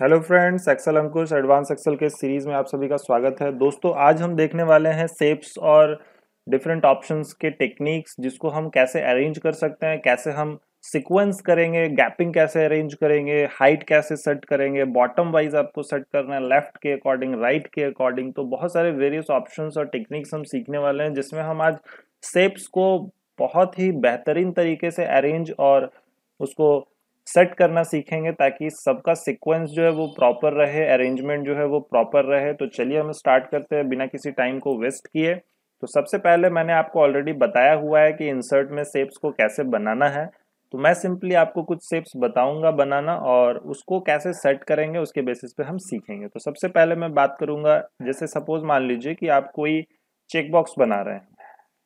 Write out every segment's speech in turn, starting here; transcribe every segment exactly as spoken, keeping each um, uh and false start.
Hello friends, Excel Ankush advance Excel के series में आप सभी का स्वागत है। दोस्तों, आज हम देखने वाले हैं शेप्स और डिफरेंट ऑप्शंस के टेक्निक्स, जिसको हम कैसे अरेंज कर सकते हैं, कैसे हम सीक्वेंस करेंगे, गैपिंग कैसे अरेंज करेंगे, हाइट कैसे सेट करेंगे, बॉटम वाइज आपको सेट करना है लेफ्ट के अकॉर्डिंग, राइट के अकॉर्डिंग। तो बहुत सारे वेरियस ऑप्शंस और टेक्निक्स हम सीखने वाले हैं, जिसमें हम आज शेप्स को बहुत ही बेहतरीन तरीके से अरेंज और उसको सेट करना सीखेंगे, ताकि सबका सीक्वेंस जो है वो प्रॉपर रहे, अरेंजमेंट जो है वो प्रॉपर रहे। तो चलिए हम स्टार्ट करते हैं बिना किसी टाइम को वेस्ट किए। तो सबसे पहले मैंने आपको ऑलरेडी बताया हुआ है कि इंसर्ट में शेप्स को कैसे बनाना है। तो मैं सिंपली आपको कुछ शेप्स बताऊंगा बनाना, और उसको कैसे सेट करेंगे उसके बेसिस पे हम सीखेंगे। तो सबसे पहले मैं बात करूँगा, जैसे सपोज मान लीजिए कि आप कोई चेकबॉक्स बना रहे हैं,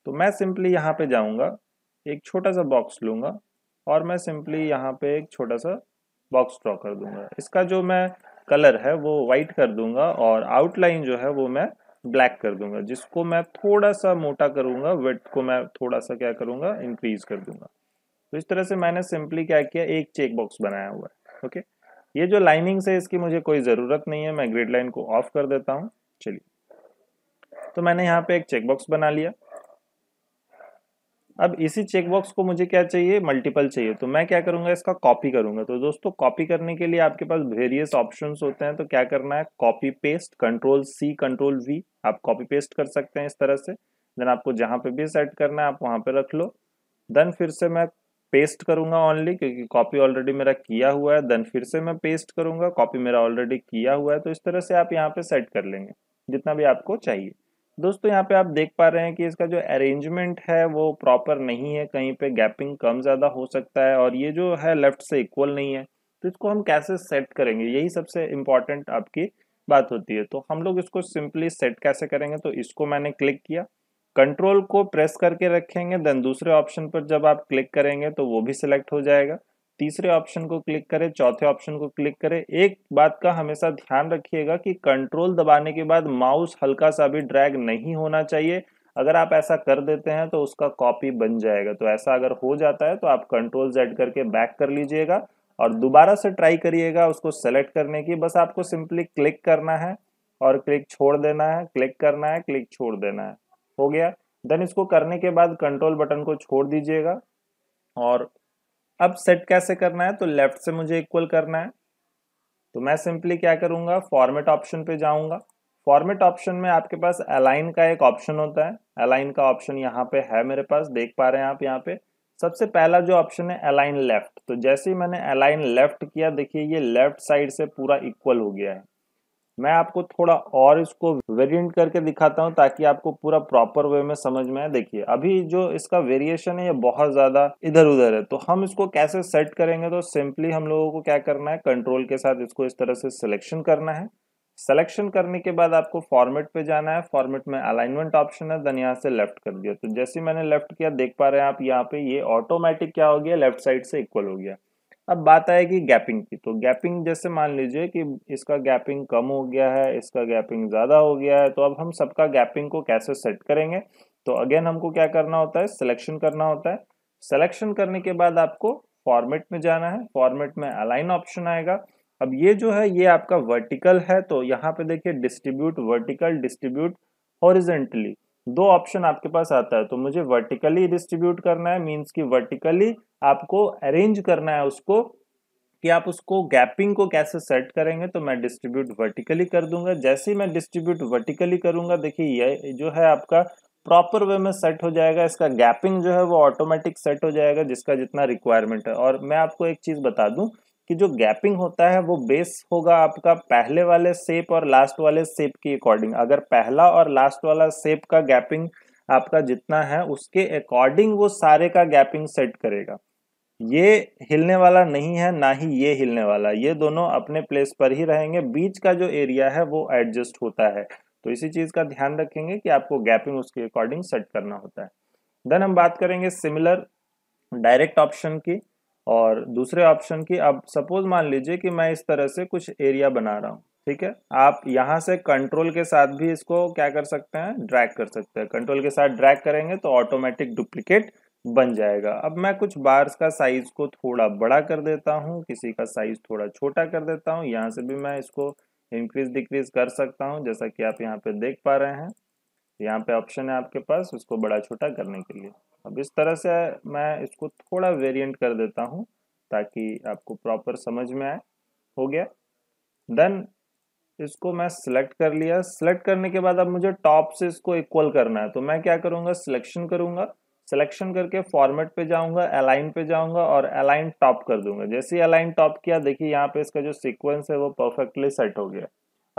तो मैं सिंपली यहाँ पर जाऊँगा, एक छोटा सा बॉक्स लूँगा और मैं सिंपली यहाँ पे एक छोटा सा बॉक्स ड्रॉ कर दूंगा। इसका जो मैं कलर है वो वाइट कर दूंगा और आउटलाइन जो है वो मैं ब्लैक कर दूंगा, जिसको मैं थोड़ा सा मोटा करूँगा, विड्थ को मैं थोड़ा सा क्या करूँगा, इंक्रीज कर दूंगा। तो इस तरह से मैंने सिंपली क्या किया, एक चेक बॉक्स बनाया हुआ है। ओके, ये जो लाइनिंग्स है इसकी मुझे कोई ज़रूरत नहीं है, मैं ग्रिड लाइन को ऑफ कर देता हूँ। चलिए, तो मैंने यहाँ पर एक चेक बॉक्स बना लिया। अब इसी चेकबॉक्स को मुझे क्या चाहिए, मल्टीपल चाहिए। तो मैं क्या करूंगा, इसका कॉपी करूंगा। तो दोस्तों, कॉपी करने के लिए आपके पास वेरियस ऑप्शंस होते हैं। तो क्या करना है, copy paste, control C control V, आप कॉपी पेस्ट कर सकते हैं इस तरह से। देन आपको जहां पे भी सेट करना है आप वहां पे रख लो। देन फिर से मैं पेस्ट करूंगा ऑनली, क्योंकि कॉपी ऑलरेडी मेरा किया हुआ है। देन फिर से मैं पेस्ट करूंगा, कॉपी मेरा ऑलरेडी किया हुआ है। तो इस तरह से आप यहाँ पे सेट कर लेंगे जितना भी आपको चाहिए। दोस्तों, यहाँ पे आप देख पा रहे हैं कि इसका जो अरेंजमेंट है वो प्रॉपर नहीं है, कहीं पे गैपिंग कम ज़्यादा हो सकता है, और ये जो है लेफ्ट से इक्वल नहीं है। तो इसको हम कैसे सेट करेंगे, यही सबसे इम्पॉर्टेंट आपकी बात होती है। तो हम लोग इसको सिंपली सेट कैसे करेंगे, तो इसको मैंने क्लिक किया, कंट्रोल को प्रेस करके रखेंगे। देन दूसरे ऑप्शन पर जब आप क्लिक करेंगे तो वो भी सिलेक्ट हो जाएगा। तीसरे ऑप्शन को क्लिक करें, चौथे ऑप्शन को क्लिक करें। एक बात का हमेशा ध्यान रखिएगा कि कंट्रोल दबाने के बाद माउस हल्का सा भी ड्रैग नहीं होना चाहिए। अगर आप ऐसा कर देते हैं तो उसका कॉपी बन जाएगा। तो ऐसा अगर हो जाता है तो आप कंट्रोल जेड करके बैक कर लीजिएगा और दोबारा से ट्राई करिएगा उसको सेलेक्ट करने की। बस आपको सिंपली क्लिक करना है और क्लिक छोड़ देना है, क्लिक करना है, क्लिक छोड़ देना है, हो गया। देन इसको करने के बाद कंट्रोल बटन को छोड़ दीजिएगा। और अब सेट कैसे करना है, तो लेफ्ट से मुझे इक्वल करना है। तो मैं सिंपली क्या करूंगा, फॉर्मेट ऑप्शन पे जाऊंगा। फॉर्मेट ऑप्शन में आपके पास अलाइन का एक ऑप्शन होता है। अलाइन का ऑप्शन यहाँ पे है मेरे पास, देख पा रहे हैं आप। यहाँ पे सबसे पहला जो ऑप्शन है अलाइन लेफ्ट। तो जैसे ही मैंने अलाइन लेफ्ट किया, देखिए ये लेफ्ट साइड से पूरा इक्वल हो गया है। मैं आपको थोड़ा और इसको वेरिएंट करके दिखाता हूँ ताकि आपको पूरा प्रॉपर वे में समझ में आए। देखिए, अभी जो इसका वेरिएशन है ये बहुत ज़्यादा इधर उधर है। तो हम इसको कैसे सेट करेंगे, तो सिंपली हम लोगों को क्या करना है, कंट्रोल के साथ इसको इस तरह से सिलेक्शन करना है। सिलेक्शन करने के बाद आपको फॉर्मेट पे जाना है। फॉर्मेट में अलाइनमेंट ऑप्शन है, देन यहाँ से लेफ्ट कर दिया। तो जैसे मैंने लेफ्ट किया, देख पा रहे हैं आप यहाँ पे ये ऑटोमेटिक क्या हो गया, लेफ्ट साइड से इक्वल हो गया। अब बात आएगी गैपिंग की। तो गैपिंग जैसे मान लीजिए कि इसका गैपिंग कम हो गया है, इसका गैपिंग ज़्यादा हो गया है। तो अब हम सबका गैपिंग को कैसे सेट करेंगे, तो अगेन हमको क्या करना होता है, सिलेक्शन करना होता है। सिलेक्शन करने के बाद आपको फॉर्मेट में जाना है। फॉर्मेट में अलाइन ऑप्शन आएगा। अब ये जो है ये आपका वर्टिकल है। तो यहाँ पे देखिए, डिस्ट्रीब्यूट वर्टिकल, डिस्ट्रीब्यूट हॉरिजॉन्टली, दो ऑप्शन आपके पास आता है। तो मुझे वर्टिकली डिस्ट्रीब्यूट करना है, मींस कि वर्टिकली आपको अरेंज करना है उसको, कि आप उसको गैपिंग को कैसे सेट करेंगे। तो मैं डिस्ट्रीब्यूट वर्टिकली कर दूंगा। जैसे ही मैं डिस्ट्रीब्यूट वर्टिकली करूंगा, देखिए ये जो है आपका प्रॉपर वे में सेट हो जाएगा। इसका गैपिंग जो है वो ऑटोमेटिक सेट हो जाएगा, जिसका जितना रिक्वायरमेंट है। और मैं आपको एक चीज़ बता दूँ कि जो गैपिंग होता है वो बेस होगा आपका पहले वाले शेप और लास्ट वाले शेप के अकॉर्डिंग। अगर पहला और लास्ट वाला शेप का गैपिंग आपका जितना है उसके अकॉर्डिंग वो सारे का गैपिंग सेट करेगा। ये हिलने वाला नहीं है, ना ही ये हिलने वाला, ये दोनों अपने प्लेस पर ही रहेंगे। बीच का जो एरिया है वो एडजस्ट होता है। तो इसी चीज़ का ध्यान रखेंगे कि आपको गैपिंग उसके अकॉर्डिंग सेट करना होता है। देन हम बात करेंगे सिमिलर डायरेक्ट ऑप्शन की और दूसरे ऑप्शन की। अब सपोज मान लीजिए कि मैं इस तरह से कुछ एरिया बना रहा हूँ, ठीक है। आप यहाँ से कंट्रोल के साथ भी इसको क्या कर सकते हैं, ड्रैग कर सकते हैं। कंट्रोल के साथ ड्रैग करेंगे तो ऑटोमेटिक डुप्लीकेट बन जाएगा। अब मैं कुछ बार्स का साइज को थोड़ा बड़ा कर देता हूँ, किसी का साइज थोड़ा छोटा कर देता हूँ। यहाँ से भी मैं इसको इंक्रीज डिक्रीज कर सकता हूँ, जैसा कि आप यहाँ पे देख पा रहे हैं। यहाँ पे ऑप्शन है आपके पास उसको बड़ा छोटा करने के लिए। अब इस तरह से मैं इसको थोड़ा वेरिएंट कर देता हूँ ताकि आपको प्रॉपर समझ में आए। हो गया। देन इसको मैं सिलेक्ट कर लिया। सिलेक्ट करने के बाद अब मुझे टॉप से इसको इक्वल करना है, तो मैं क्या करूँगा, सिलेक्शन करूँगा। सिलेक्शन करके फॉर्मेट पे जाऊंगा, अलाइन पे जाऊंगा और अलाइन टॉप कर दूंगा। जैसे ही अलाइन टॉप किया, देखिए यहाँ पे इसका जो सीक्वेंस है वो परफेक्टली सेट हो गया।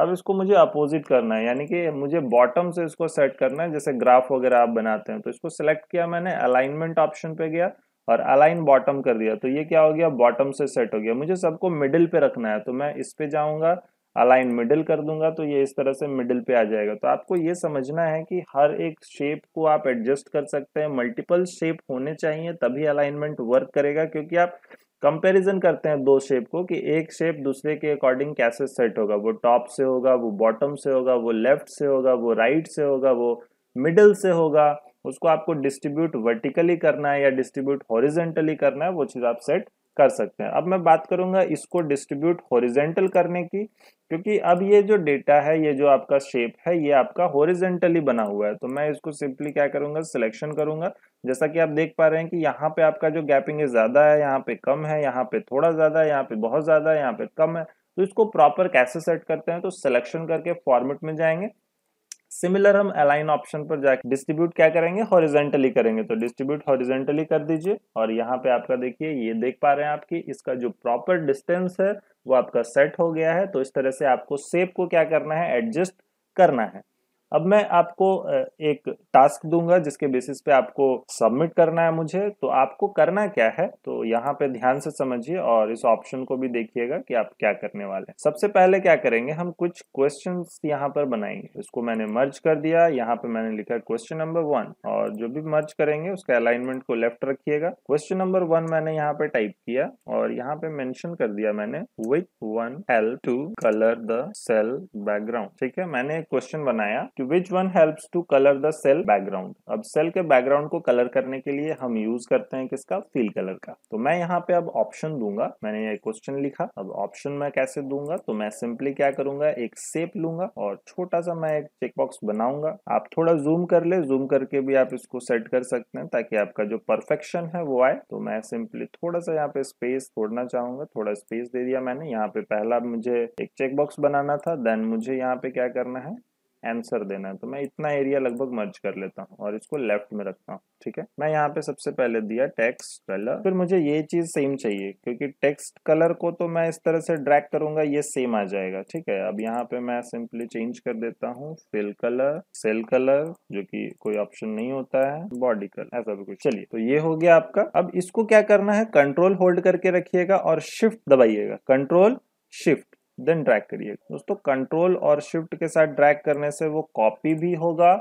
अब इसको मुझे अपोजिट करना है, यानी कि मुझे बॉटम से इसको सेट करना है, जैसे ग्राफ वगैरह आप बनाते हैं। तो इसको सिलेक्ट किया मैंने, अलाइनमेंट ऑप्शन पे गया और अलाइन बॉटम कर दिया। तो ये क्या हो गया, बॉटम से सेट हो गया। मुझे सबको मिडिल पे रखना है, तो मैं इस पे जाऊँगा, अलाइन मिडिल कर दूंगा, तो ये इस तरह से मिडिल पे आ जाएगा। तो आपको ये समझना है कि हर एक शेप को आप एडजस्ट कर सकते हैं। मल्टीपल शेप होने चाहिए तभी अलाइनमेंट वर्क करेगा, क्योंकि आप कंपैरिजन करते हैं दो शेप को कि एक शेप दूसरे के अकॉर्डिंग कैसे सेट होगा। वो टॉप से होगा, वो बॉटम से होगा, वो लेफ्ट से होगा, वो राइट से होगा, वो मिडिल से होगा। उसको आपको डिस्ट्रीब्यूट वर्टिकली करना है या डिस्ट्रीब्यूट हॉरिजॉन्टली करना है, वो चीज़ आप सेट कर सकते हैं। अब मैं बात करूंगा इसको डिस्ट्रीब्यूट हॉरिजेंटल करने की, क्योंकि अब ये जो डेटा है, ये जो आपका शेप है, ये आपका हॉरिजेंटली बना हुआ है। तो मैं इसको सिंपली क्या करूंगा, सिलेक्शन करूंगा। जैसा कि आप देख पा रहे हैं कि यहाँ पे आपका जो गैपिंग है ज़्यादा है, यहाँ पे कम है, यहाँ पे थोड़ा ज़्यादा है, यहाँ पे बहुत ज़्यादा है, यहाँ पे कम है। तो इसको प्रॉपर कैसे सेट करते हैं, तो सिलेक्शन करके फॉर्मेट में जाएंगे। सिमिलर हम अलाइन ऑप्शन पर जाकर डिस्ट्रीब्यूट क्या करेंगे, हॉरिजॉन्टली करेंगे। तो डिस्ट्रीब्यूट हॉरिजॉन्टली कर दीजिए और यहाँ पे आपका देखिए, ये देख पा रहे हैं आपकी इसका जो प्रॉपर डिस्टेंस है वो आपका सेट हो गया है। तो इस तरह से आपको शेप को क्या करना है, एडजस्ट करना है। अब मैं आपको एक टास्क दूंगा जिसके बेसिस पे आपको सबमिट करना है मुझे। तो आपको करना क्या है, तो यहाँ पे ध्यान से समझिए और इस ऑप्शन को भी देखिएगा कि आप क्या करने वाले हैं। सबसे पहले क्या करेंगे, हम कुछ क्वेश्चंस यहाँ पर बनाएंगे। इसको मैंने मर्ज कर दिया, यहाँ पे मैंने लिखा क्वेश्चन नंबर वन, और जो भी मर्ज करेंगे उसका अलाइनमेंट को लेफ्ट रखिएगा। क्वेश्चन नंबर वन मैंने यहाँ पे टाइप किया और यहाँ पे मेंशन कर दिया मैंने, with one help to colour the cell background. ठीक है, मैंने एक क्वेश्चन बनाया, Which one helps to color the cell background? अब सेल के बैकग्राउंड को कलर करने के लिए हम यूज करते हैं किसका, फील कलर का। तो मैं यहाँ पे अब ऑप्शन दूंगा, मैंने ये क्वेश्चन लिखा। अब ऑप्शन मैं कैसे दूंगा, तो मैं सिंपली क्या करूंगा, एक शेप लूंगा और छोटा सा मैं एक चेकबॉक्स बनाऊंगा। आप थोड़ा जूम कर ले, जूम करके भी आप इसको सेट कर सकते हैं ताकि आपका जो परफेक्शन है वो आए। तो मैं सिंपली थोड़ा सा यहाँ पे स्पेस छोड़ना चाहूंगा, थोड़ा स्पेस दे दिया मैंने। यहाँ पे पहला मुझे एक चेकबॉक्स बनाना था, देन मुझे यहाँ पे क्या करना है, आंसर देना है। तो मैं इतना एरिया लगभग मर्ज कर लेता हूँ और इसको लेफ्ट में रखता हूँ। ठीक है, मैं यहाँ पे सबसे पहले दिया टेक्स्ट कलर, फिर मुझे ये चीज सेम चाहिए क्योंकि टेक्स्ट कलर को तो मैं इस तरह से ड्रैग करूंगा, ये सेम आ जाएगा। ठीक है, अब यहाँ पे मैं सिंपली चेंज कर देता हूँ, फिल कलर, सेल कलर, जो कि कोई ऑप्शन नहीं होता है, बॉडी कलर, ऐसा भी कुछ। चलिए, तो ये हो गया आपका। अब इसको क्या करना है, कंट्रोल होल्ड करके रखिएगा और शिफ्ट दबाइएगा, कंट्रोल शिफ्ट, देन ड्रैग करिए। दोस्तों, कंट्रोल और शिफ्ट के साथ ड्रैग करने से वो कॉपी भी होगा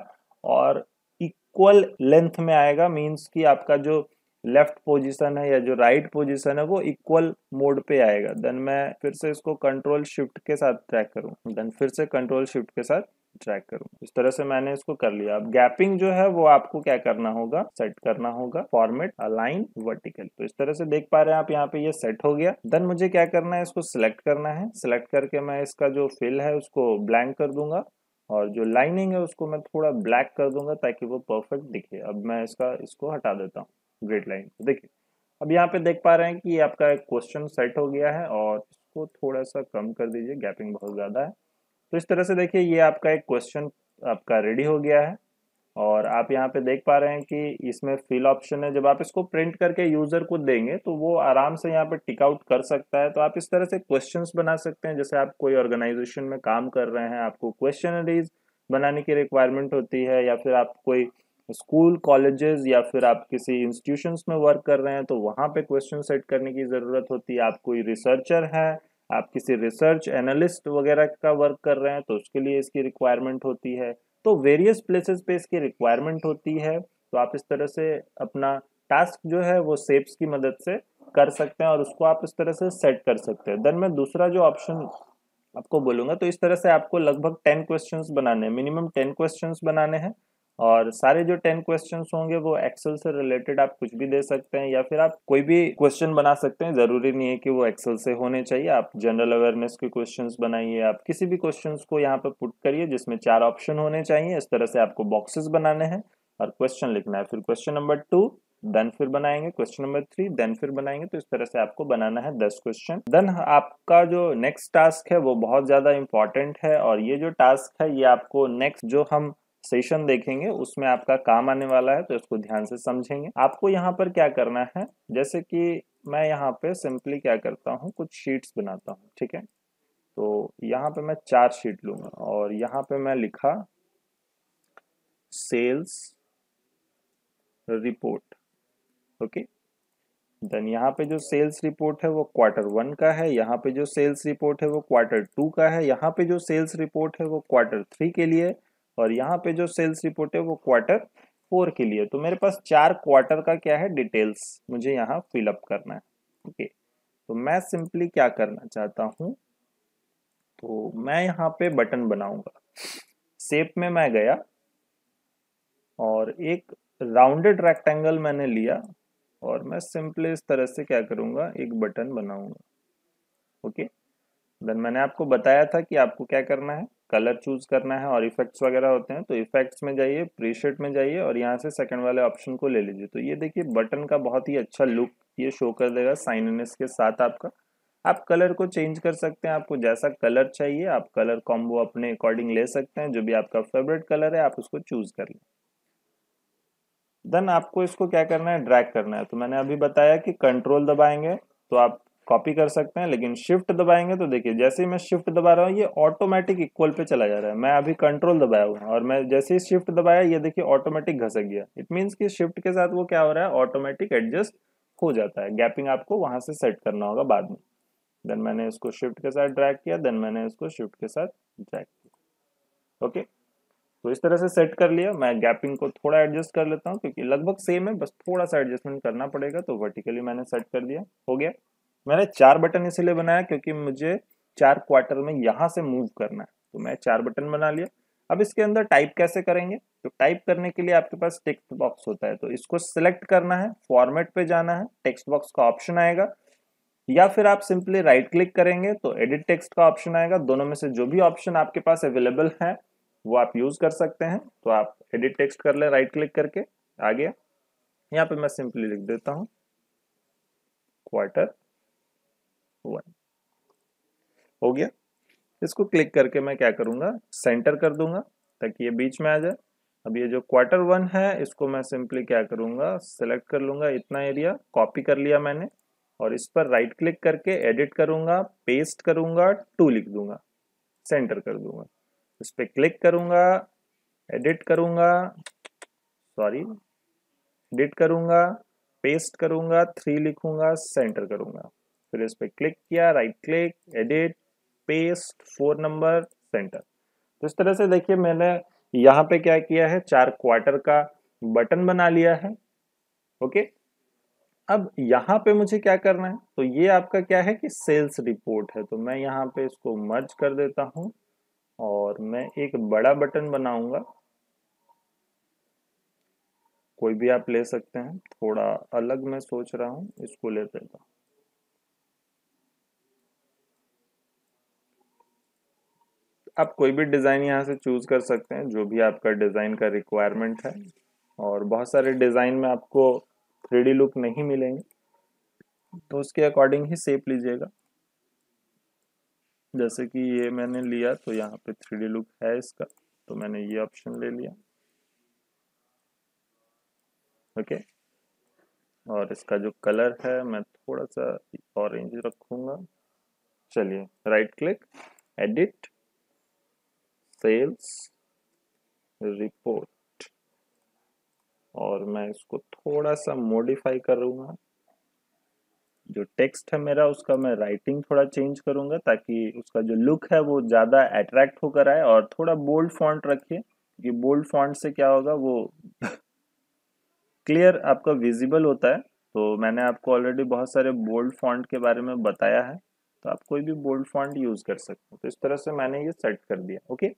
और इक्वल लेंथ में आएगा। मींस कि आपका जो लेफ्ट पोजीशन है या जो राइट पोजीशन है वो इक्वल मोड पे आएगा। देन मैं फिर से इसको कंट्रोल शिफ्ट के साथ ड्रैग करूँ, देन फिर से कंट्रोल शिफ्ट के साथ ड्रैग करूँ। इस तरह से मैंने इसको कर लिया। अब गैपिंग जो है वो आपको क्या करना होगा, सेट करना होगा, फॉर्मेट, अलाइन, वर्टिकल। तो इस तरह से देख पा रहे हैं आप यहाँ पे ये सेट हो गया। देन मुझे क्या करना है, इसको सिलेक्ट करना है। सिलेक्ट करके मैं इसका जो फिल है उसको ब्लैंक कर दूंगा और जो लाइनिंग है उसको मैं थोड़ा ब्लैक कर दूंगा ताकि वो परफेक्ट दिखे। अब मैं इसका इसको हटा देता हूँ, ग्रेड लाइन। देखिए, अब यहाँ पे देख पा रहे हैं कि आपका एक क्वेश्चन सेट हो गया है और इसको थोड़ा सा कम कर दीजिए, गैपिंग बहुत ज़्यादा है। तो इस तरह से देखिए, ये आपका एक क्वेश्चन आपका रेडी हो गया है और आप यहाँ पे देख पा रहे हैं कि इसमें फिल ऑप्शन है। जब आप इसको प्रिंट करके यूज़र को देंगे तो वो आराम से यहाँ पे टिक आउट कर सकता है। तो आप इस तरह से क्वेश्चंस बना सकते हैं। जैसे आप कोई ऑर्गेनाइजेशन में काम कर रहे हैं, आपको क्वेश्चनरीज बनाने की रिक्वायरमेंट होती है, या फिर आप कोई स्कूल, कॉलेजेस या फिर आप किसी इंस्टीट्यूशंस में वर्क कर रहे हैं तो वहाँ पर क्वेश्चन सेट करने की ज़रूरत होती है। आप कोई रिसर्चर हैं, आप किसी रिसर्च एनालिस्ट वगैरह का वर्क कर रहे हैं तो उसके लिए इसकी रिक्वायरमेंट होती है। तो वेरियस प्लेसेस पे इसकी रिक्वायरमेंट होती है। तो आप इस तरह से अपना टास्क जो है वो शेप्स की मदद से कर सकते हैं और उसको आप इस तरह से सेट कर सकते हैं। देन मैं दूसरा जो ऑप्शन आपको बोलूँगा, तो इस तरह से आपको लगभग टेन क्वेश्चंस बनाने हैं, मिनिमम टेन क्वेश्चंस बनाने हैं और सारे जो टेन क्वेश्चंस होंगे वो एक्सेल से रिलेटेड आप कुछ भी दे सकते हैं, या फिर आप कोई भी क्वेश्चन बना सकते हैं, जरूरी नहीं है कि वो एक्सेल से होने चाहिए। आप जनरल अवेयरनेस के क्वेश्चंस बनाइए, आप किसी भी क्वेश्चंस को यहाँ पे पुट करिए जिसमें चार ऑप्शन होने चाहिए। इस तरह से आपको बॉक्सेस बनाने हैं और क्वेश्चन लिखना है, फिर क्वेश्चन नंबर टू, देन फिर बनाएंगे क्वेश्चन नंबर थ्री, देन फिर बनाएंगे। तो इस तरह से आपको बनाना है दस क्वेश्चन। देन आपका जो नेक्स्ट टास्क है वो बहुत ज्यादा इंपॉर्टेंट है, और ये जो टास्क है ये आपको नेक्स्ट जो हम सेशन देखेंगे उसमें आपका काम आने वाला है, तो इसको ध्यान से समझेंगे। आपको यहाँ पर क्या करना है, जैसे कि मैं यहाँ पे सिंपली क्या करता हूँ, कुछ शीट्स बनाता हूँ, ठीक है। तो यहाँ पे मैं चार शीट लूंगा और यहाँ पे मैं लिखा सेल्स रिपोर्ट, ओके। देन यहाँ पे जो सेल्स रिपोर्ट है वो क्वार्टर वन का है, यहाँ पे जो सेल्स रिपोर्ट है वो क्वार्टर टू का है, यहाँ पे जो सेल्स रिपोर्ट है वो क्वार्टर थ्री के लिए, और यहाँ पे जो सेल्स रिपोर्ट है वो क्वार्टर फोर के लिए। तो मेरे पास चार क्वार्टर का क्या है डिटेल्स मुझे यहाँ फिलअप करना है, ओके। तो मैं सिंपली क्या करना चाहता हूँ, तो मैं यहाँ पे बटन बनाऊंगा। शेप में मैं गया और एक राउंडेड रेक्टेंगल मैंने लिया और मैं सिंपली इस तरह से क्या करूंगा, एक बटन बनाऊंगा, ओके। देन मैंने आपको बताया था कि आपको क्या करना है, कलर चूज करना है और इफेक्ट्स वगैरह होते हैं, तो इफेक्ट्स में जाइए, प्रीसेट में जाइए और यहाँ से सेकंड वाले ऑप्शन को ले लीजिए। तो ये देखिए बटन का बहुत ही अच्छा लुक ये शो कर देगा साइन इननेस के साथ आपका। आप कलर को चेंज कर सकते हैं, आपको जैसा कलर चाहिए आप कलर कॉम्बो अपने अकॉर्डिंग ले सकते हैं, जो भी आपका फेवरेट कलर है आप उसको चूज कर लें। देन आपको इसको क्या करना है, ड्रैग करना है। तो मैंने अभी बताया कि कंट्रोल दबाएंगे तो आप कॉपी कर सकते हैं, लेकिन शिफ्ट दबाएंगे तो देखिए जैसे ही मैं शिफ्ट दबा रहा हूँ ये ऑटोमेटिक इक्वल पे चला जा रहा है। मैं अभी कंट्रोल दबाया हुआ और मैं जैसे ही शिफ्ट दबाया ये देखिए ऑटोमेटिक घसक गया। इट मीन्स कि शिफ्ट के साथ वो क्या हो रहा है, ऑटोमेटिक एडजस्ट हो जाता है। गैपिंग आपको वहां से सेट करना होगा बाद में। देन मैंने इसको शिफ्ट के साथ ड्रैग किया, देन मैंने इसको शिफ्ट के साथ ड्रैग किया, ओके। तो इस तरह से सेट कर लिया। मैं गैपिंग को थोड़ा एडजस्ट कर लेता हूँ क्योंकि लगभग सेम है, बस थोड़ा सा एडजस्टमेंट करना पड़ेगा। तो वर्टिकली मैंने सेट कर दिया, हो गया। मैंने चार बटन इसलिए बनाया क्योंकि मुझे चार क्वार्टर में यहाँ से मूव करना है, तो मैं चार बटन बना लिया। अब इसके अंदर टाइप कैसे करेंगे, तो टाइप करने के लिए आपके पास टेक्स्ट बॉक्स होता है, तो इसको सिलेक्ट करना है, फॉर्मेट पे जाना है, टेक्स्ट बॉक्स का ऑप्शन आएगा, या फिर आप सिंपली राइट क्लिक करेंगे तो एडिट टेक्स्ट का ऑप्शन आएगा। दोनों में से जो भी ऑप्शन आपके पास अवेलेबल है वो आप यूज कर सकते हैं। तो आप एडिट टेक्स्ट कर ले, राइट क्लिक करके आ गया। यहाँ पे मैं सिंपली लिख देता हूँ क्वार्टर वन, हो गया। इसको क्लिक करके मैं क्या करूंगा, सेंटर कर दूंगा ताकि ये बीच में आ जाए। अब ये जो क्वार्टर वन है इसको मैं सिंपली क्या करूंगा, सेलेक्ट कर लूंगा, इतना एरिया कॉपी कर लिया मैंने और इस पर राइट क्लिक करके एडिट करूंगा, पेस्ट करूंगा, टू लिख दूंगा, सेंटर कर दूंगा, इस पर क्लिक करूंगा, एडिट करूंगा, सॉरी एडिट करूंगा, पेस्ट करूंगा, थ्री लिखूंगा, सेंटर करूंगा, फिर इस पर क्लिक किया, right click, edit, paste, four number, centre. तो इस तरह से देखिए मैंने यहाँ पे क्या किया है, चार क्वार्टर का बटन बना लिया है, ओके। अब यहाँ पे मुझे क्या करना है, तो ये आपका क्या है कि सेल्स रिपोर्ट है, तो मैं यहाँ पे इसको मर्ज कर देता हूँ और मैं एक बड़ा बटन बनाऊंगा, कोई भी आप ले सकते हैं, थोड़ा अलग मैं सोच रहा हूँ, इसको ले लेता हूँ। आप कोई भी डिज़ाइन यहाँ से चूज कर सकते हैं जो भी आपका डिज़ाइन का रिक्वायरमेंट है, और बहुत सारे डिज़ाइन में आपको थ्री डी लुक नहीं मिलेंगे तो उसके अकॉर्डिंग ही शेप लीजिएगा। जैसे कि ये मैंने लिया तो यहाँ पे थ्री डी लुक है इसका, तो मैंने ये ऑप्शन ले लिया, ओके। और इसका जो कलर है मैं थोड़ा सा ऑरेंज रखूँगा। चलिए right click, edit, sales report, और मैं इसको थोड़ा सा मॉडिफाई करूंगा। जो टेक्स्ट है मेरा उसका मैं राइटिंग थोड़ा चेंज करूंगा ताकि उसका जो लुक है वो ज़्यादा अट्रैक्ट होकर आए, और थोड़ा बोल्ड फॉन्ट रखिए क्योंकि बोल्ड फॉन्ट से क्या होगा वो क्लियर आपका विजिबल होता है। तो मैंने आपको ऑलरेडी बहुत सारे बोल्ड फॉन्ट के बारे में बताया है, तो आप कोई भी बोल्ड फॉन्ट यूज कर सकते हो। तो इस तरह से मैंने ये सेट कर दिया, ओके।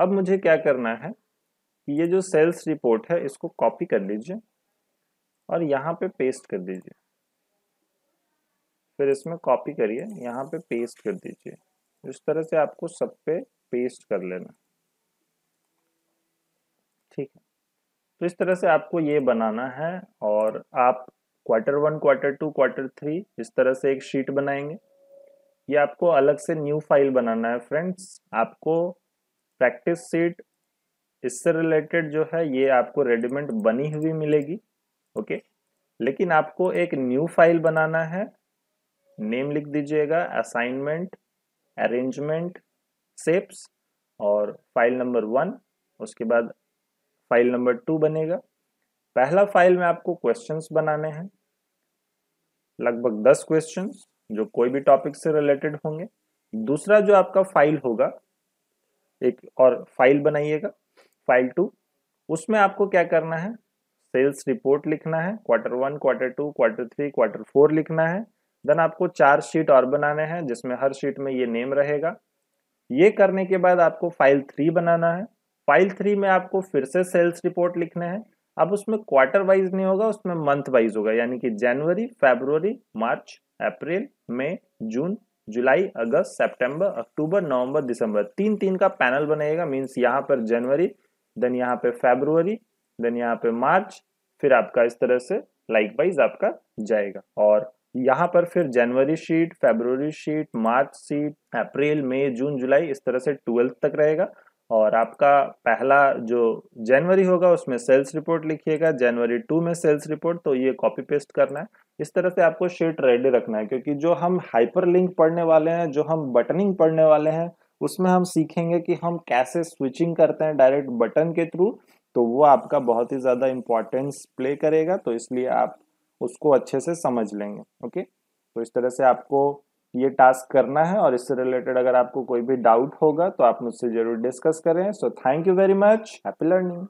अब मुझे क्या करना है, कि ये जो सेल्स रिपोर्ट है इसको कॉपी कर लीजिए और यहाँ पे पेस्ट कर दीजिए, फिर इसमें कॉपी करिए यहाँ पे पेस्ट कर दीजिए। इस तरह से आपको सब पे पेस्ट कर लेना, ठीक है। तो इस तरह से आपको ये बनाना है और आप quarter one, quarter two, quarter three इस तरह से एक शीट बनाएंगे। ये आपको अलग से न्यू फाइल बनाना है फ्रेंड्स। आपको प्रैक्टिस शीट इससे रिलेटेड जो है ये आपको रेडीमेड बनी हुई मिलेगी, ओके। लेकिन आपको एक न्यू फाइल बनाना है, नेम लिख दीजिएगा असाइनमेंट अरेंजमेंट शेप्स और फाइल नंबर वन, उसके बाद फाइल नंबर टू बनेगा। पहला फाइल में आपको क्वेश्चंस बनाने हैं, लगभग दस क्वेश्चंस जो कोई भी टॉपिक से रिलेटेड होंगे। दूसरा जो आपका फाइल होगा एक और फाइल बनाइएगा, फाइल टू, उसमें आपको क्या करना है, सेल्स रिपोर्ट लिखना है, quarter one, quarter two, quarter three, quarter four लिखना है। देन आपको चार शीट और बनाने हैं जिसमें हर शीट में ये नेम रहेगा। ये करने के बाद आपको फाइल थ्री बनाना है। फाइल थ्री में आपको फिर से सेल्स रिपोर्ट लिखने हैं। अब उसमें क्वार्टर वाइज नहीं होगा, उसमें मंथ वाइज होगा, यानी कि जनवरी, फरवरी, मार्च, अप्रैल, मई, जून, जुलाई, अगस्त, सितंबर, अक्टूबर, नवंबर, दिसंबर, तीन तीन का पैनल बनेगा। मीन्स यहाँ पर जनवरी, देन यहाँ पे फरवरी, देन यहाँ पे मार्च, फिर आपका इस तरह से लाइक वाइज आपका जाएगा। और यहाँ पर फिर जनवरी शीट, फरवरी शीट, मार्च शीट, अप्रैल, मई, जून, जुलाई, इस तरह से ट्वेल्थ तक रहेगा। और आपका पहला जो जनवरी होगा उसमें सेल्स रिपोर्ट लिखिएगा, जनवरी टू में सेल्स रिपोर्ट, तो ये कॉपी पेस्ट करना है। इस तरह से आपको शीट रेडी रखना है, क्योंकि जो हम हाइपरलिंक पढ़ने वाले हैं, जो हम बटनिंग पढ़ने वाले हैं, उसमें हम सीखेंगे कि हम कैसे स्विचिंग करते हैं डायरेक्ट बटन के थ्रू। तो वो आपका बहुत ही ज़्यादा इम्पोर्टेंस प्ले करेगा, तो इसलिए आप उसको अच्छे से समझ लेंगे, ओके। तो इस तरह से आपको ये टास्क करना है और इससे रिलेटेड अगर आपको कोई भी डाउट होगा तो आप मुझसे जरूर डिस्कस करें। So thank you very much, happy learning.